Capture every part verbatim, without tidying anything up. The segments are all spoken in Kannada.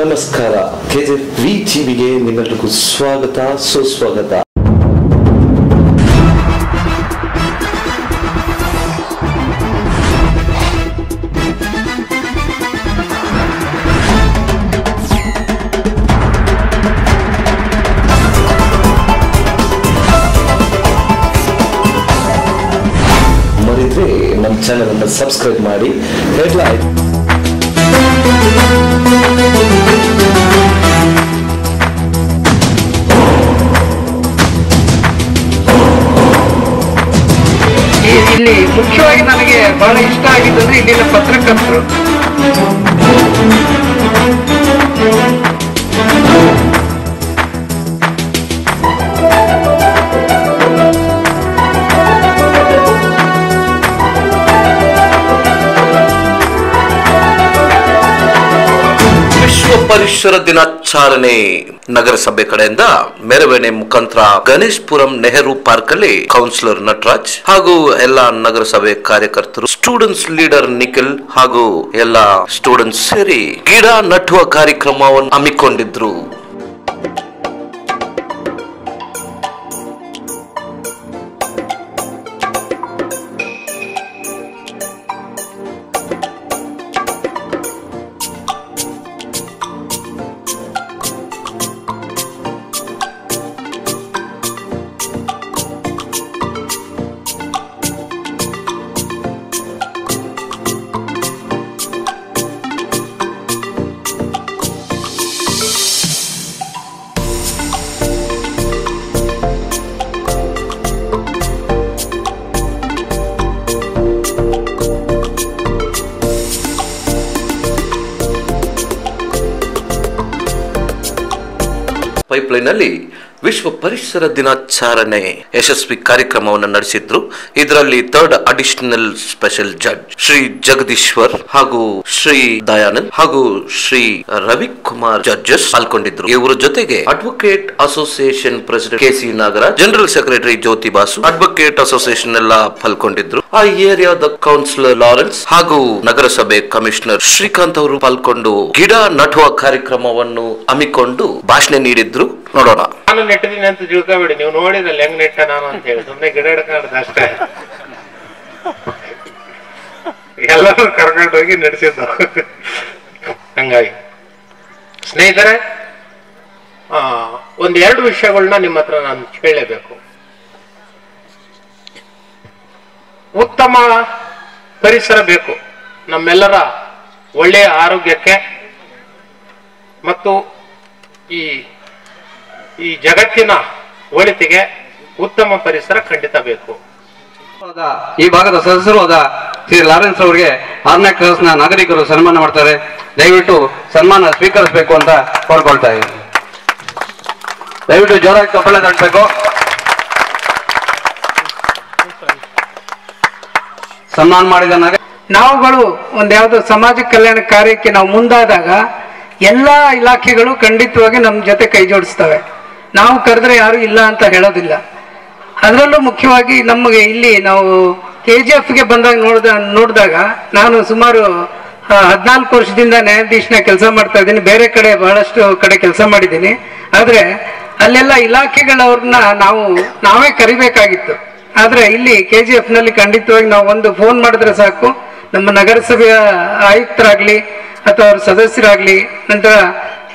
ನಮಸ್ಕಾರ ಕೆಜಿಎಫ್ ವಿಟಿವಿಗೆ ನಿಮ್ಮೆಲ್ಲರಿಗೂ ಸ್ವಾಗತ ಸುಸ್ವಾಗತ. ಮರಿದ್ರೆ ನಮ್ಮ ಚಾನೆಲ್ ಅನ್ನು ಸಬ್ಸ್ಕ್ರೈಬ್ ಮಾಡಿ ಹೆಡ್ಲೈನ್ ಇಲ್ಲಿ ಮುಖ್ಯವಾಗಿ ನನಗೆ ಬಹಳ ಇಷ್ಟ ಆಗಿದ್ದಂದ್ರೆ ಇಲ್ಲಿನ ಪತ್ರಕರ್ತರು ವಿಶ್ವ ಪರಿಸರ ದಿನಾಚರಣೆ ನಗರಸಭೆ ಕಡೆಯಿಂದ ಮೆರವಣಿಗೆ ಮುಖಾಂತರ ಗಣೇಶ್ಪುರಂ ನೆಹರು ಪಾರ್ಕ್ ಅಲ್ಲಿ ಕೌನ್ಸಿಲರ್ ನಟರಾಜ್ ಹಾಗೂ ಎಲ್ಲಾ ನಗರಸಭೆ ಕಾರ್ಯಕರ್ತರು, ಸ್ಟೂಡೆಂಟ್ಸ್ ಲೀಡರ್ ನಿಖಿಲ್ ಹಾಗೂ ಎಲ್ಲಾ ಸ್ಟೂಡೆಂಟ್ಸ್ ಸೇರಿ ಗಿಡ ನೆಡುವ ಕಾರ್ಯಕ್ರಮವನ್ನು ಹಮ್ಮಿಕೊಂಡಿದ್ರು. ಪೈಪ್ಲೈನ್ ಅಲ್ಲಿ ವಿಶ್ವ ಪರಿಸರ ದಿನಾಚರಣೆ ಯಶಸ್ವಿ ಕಾರ್ಯಕ್ರಮವನ್ನು ನಡೆಸಿದ್ರು. ಇದರಲ್ಲಿ third additional special judge Shri Jagadishwar ಹಾಗೂ ಶ್ರೀ ದಯಾನಂದ್ ಹಾಗೂ ಶ್ರೀ ರವಿಕುಮಾರ್ ಜಡ್ಜಸ್ ಪಾಲ್ಗೊಂಡಿದ್ರು. ಇವರ ಜೊತೆಗೆ advocate association president K C Nagaraj, general secretary Jyoti Basu, advocate association ಎಲ್ಲ ಪಾಲ್ಗೊಂಡಿದ್ರು. ಆ ಏರಿಯಾದ ಕೌನ್ಸಿಲರ್ ಲಾರೆನ್ಸ್ ಹಾಗೂ ನಗರಸಭೆ ಕಮಿಷನರ್ ಶ್ರೀಕಾಂತ್ ಅವರು ಪಾಲ್ಗೊಂಡು ಗಿಡ ನೆಡುವ ಕಾರ್ಯಕ್ರಮವನ್ನು ಹಮ್ಮಿಕೊಂಡು ಭಾಷಣ ನೀಡಿದ್ರು. ನೋಡೋಣ. ನಾನು ನೆಟ್ಟಿದ್ದೀನಿ ಅಂತ ತಿಳ್ಕೊಬೇಡಿ, ನೀವು ನೋಡಿದ್ರಲ್ಲ ಹೆಂಗ್ ನೆಟ್ಟ ನಾನು ಅಂತ ಹೇಳಿ ಸುಮ್ಮನೆ ಗಿಡ ಹಿಡ್ಕೊಂಡ್ದ ಅಷ್ಟೇ, ಎಲ್ಲರೂ ಕರ್ಕೊಂಡೋಗಿ ನಡೆಸಿದ್ರು. ಹಂಗಾಗಿ ಸ್ನೇಹಿತರೆ, ಆ ಒಂದೆರಡು ವಿಷಯಗಳನ್ನ ನಿಮ್ಮ ಹತ್ರ ನಾನು ಹೇಳಲೇಬೇಕು. ಉತ್ತಮ ಪರಿಸರ ಬೇಕು ನಮ್ಮೆಲ್ಲರ ಒಳ್ಳೆಯ ಆರೋಗ್ಯಕ್ಕೆ, ಮತ್ತು ಈ ಈ ಜಗತ್ತಿನ ಒಳಿತಿಗೆ ಉತ್ತಮ ಪರಿಸರ ಖಂಡಿತ ಬೇಕು. ಈ ಭಾಗದ ಸದಸ್ಯರು ಆದ ಶ್ರೀ ಲಾರೆನ್ಸ್ ಅವರಿಗೆ ಆರನೇ ಕ್ಲಾಸ್ನ ನಾಗರಿಕರು ಸನ್ಮಾನ ಮಾಡ್ತಾರೆ. ದಯವಿಟ್ಟು ಸನ್ಮಾನ ಸ್ವೀಕರಿಸಬೇಕು ಅಂತ ಕೋರ್ಕೊಳ್ತಾ ಇದ್ದೀನಿ. ದಯವಿಟ್ಟು ಜೋರಾಗಿ ಕಪ್ಪಳೆ ತಟ್ಟಬೇಕು. ಸನ್ಮಾನ ಮಾಡಿದ ನಾಗ ನಾವುಗಳು ಒಂದು ಯಾವುದೋ ಸಮಾಜ ಕಲ್ಯಾಣ ಕಾರ್ಯಕ್ಕೆ ನಾವು ಮುಂದಾದಾಗ ಎಲ್ಲ ಇಲಾಖೆಗಳು ಖಂಡಿತವಾಗಿ ನಮ್ಮ ಜೊತೆ ಕೈ ಜೋಡಿಸ್ತವೆ. ನಾವು ಕರೆದ್ರೆ ಯಾರು ಇಲ್ಲ ಅಂತ ಹೇಳೋದಿಲ್ಲ. ಅದರಲ್ಲೂ ಮುಖ್ಯವಾಗಿ ನಮಗೆ ಇಲ್ಲಿ ನಾವು ಕೆ ಜಿ ಎಫ್ಗೆ ಬಂದಾಗ ನೋಡಿದ ನೋಡಿದಾಗ ನಾನು ಸುಮಾರು ಹದಿನಾಲ್ಕು ವರ್ಷದಿಂದ ನ್ಯಾಯಾಧೀಶನ ಕೆಲಸ ಮಾಡ್ತಾ ಇದ್ದೀನಿ. ಬೇರೆ ಕಡೆ ಬಹಳಷ್ಟು ಕಡೆ ಕೆಲಸ ಮಾಡಿದ್ದೀನಿ. ಆದರೆ ಅಲ್ಲೆಲ್ಲ ಇಲಾಖೆಗಳವ್ರನ್ನ ನಾವು ನಾವೇ ಕರಿಬೇಕಾಗಿತ್ತು. ಆದರೆ ಇಲ್ಲಿ ಕೆ ಜಿ ಎಫ್ನಲ್ಲಿ ಖಂಡಿತವಾಗಿ ನಾವು ಒಂದು ಫೋನ್ ಮಾಡಿದ್ರೆ ಸಾಕು, ನಮ್ಮ ನಗರಸಭೆಯ ಆಯುಕ್ತರಾಗಲಿ ಅಥವಾ ಅವ್ರ ಸದಸ್ಯರಾಗಲಿ. ನಂತರ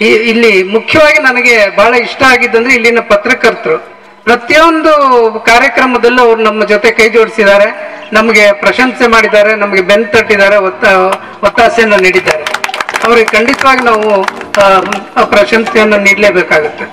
ಈ ಇಲ್ಲಿ ಮುಖ್ಯವಾಗಿ ನನಗೆ ಬಹಳ ಇಷ್ಟ ಆಗಿದ್ದಂದ್ರೆ ಇಲ್ಲಿನ ಪತ್ರಕರ್ತರು ಪ್ರತಿಯೊಂದು ಕಾರ್ಯಕ್ರಮದಲ್ಲೂ ಅವ್ರು ನಮ್ಮ ಜೊತೆ ಕೈ ಜೋಡಿಸಿದ್ದಾರೆ, ನಮಗೆ ಪ್ರಶಂಸೆ ಮಾಡಿದ್ದಾರೆ, ನಮಗೆ ಬೆನ್ ತಟ್ಟಿದ್ದಾರೆ, ಒತ್ತ ಒತ್ತಾಸೆಯನ್ನು ನೀಡಿದ್ದಾರೆ. ಅವ್ರಿಗೆ ಖಂಡಿತವಾಗಿ ನಾವು ಪ್ರಶಂಸೆಯನ್ನು ನೀಡಲೇಬೇಕಾಗುತ್ತೆ.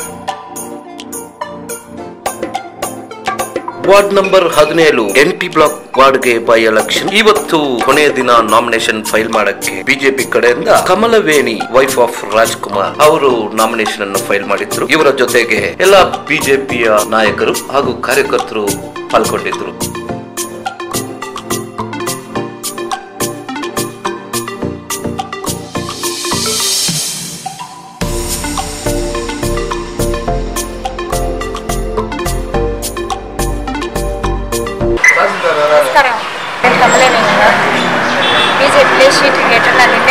ವಾರ್ಡ್ ನಂಬರ್ ಹದಿನೇಳು ಎಂಪಿ ಬ್ಲಾಕ್ ವಾರ್ಡ್ಗೆ ಬೈ ಎಲೆಕ್ಷನ್ ಇವತ್ತು ಕೊನೆಯ ದಿನ. ನಾಮಿನೇಷನ್ ಫೈಲ್ ಮಾಡಕ್ಕೆ ಬಿಜೆಪಿ ಕಡೆಯಿಂದ ಕಮಲವೇಣಿ ವೈಫ್ ಆಫ್ ರಾಜ್ಕುಮಾರ್ ಅವರು ನಾಮಿನೇಷನ್ ಅನ್ನು ಫೈಲ್ ಮಾಡಿದ್ರು. ಇವರ ಜೊತೆಗೆ ಎಲ್ಲ ಬಿಜೆಪಿಯ ನಾಯಕರು ಹಾಗೂ ಕಾರ್ಯಕರ್ತರು ಪಾಲ್ಗೊಂಡಿದ್ರು. ಕಮಲೇನಿಂದ ಬಿಜೆಪಿ ಶೀಟ್ ಕ್ರಿಕೆಟರ್ನಲ್ಲಿ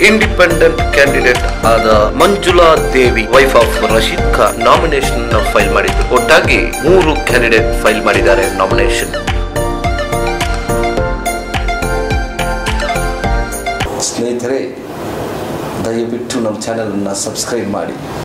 Independent candidate Ada Manjula Devi, wife of Rashid Khan, nomination file Maridu. Otagi, Muru candidate file Maridare nomination. Snehitare, dayavitu nam channel na subscribe Mari.